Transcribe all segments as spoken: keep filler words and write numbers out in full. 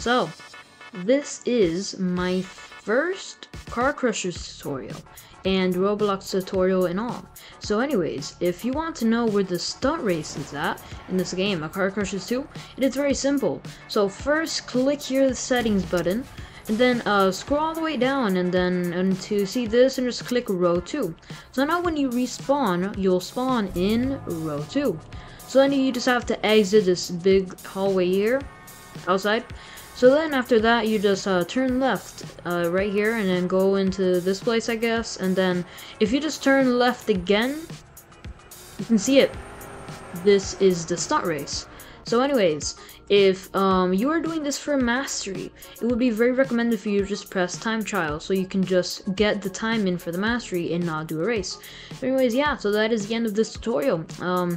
So, this is my first Car Crushers tutorial, and Roblox tutorial and all. So anyways, if you want to know where the stunt race is at in this game, Car Crushers two, it is very simple. So first, click here the settings button, and then uh, scroll all the way down, and then and to see this, and just click row two. So now when you respawn, you'll spawn in row two. So then you just have to exit this big hallway here, outside. So then after that, you just uh, turn left uh, right here, and then go into this place, I guess. And then if you just turn left again, you can see it. This is the stunt race. So anyways, if um, you are doing this for mastery, it would be very recommended for you to just press time trial, so you can just get the time in for the mastery and not do a race. But anyways, yeah, so that is the end of this tutorial. Um,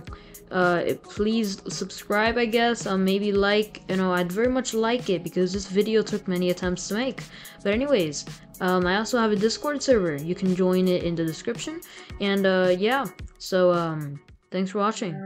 Uh, please subscribe, I guess, um, maybe like, you know, I'd very much like it, because this video took many attempts to make. But anyways, um, I also have a Discord server, you can join it in the description, and uh, yeah, so um, thanks for watching.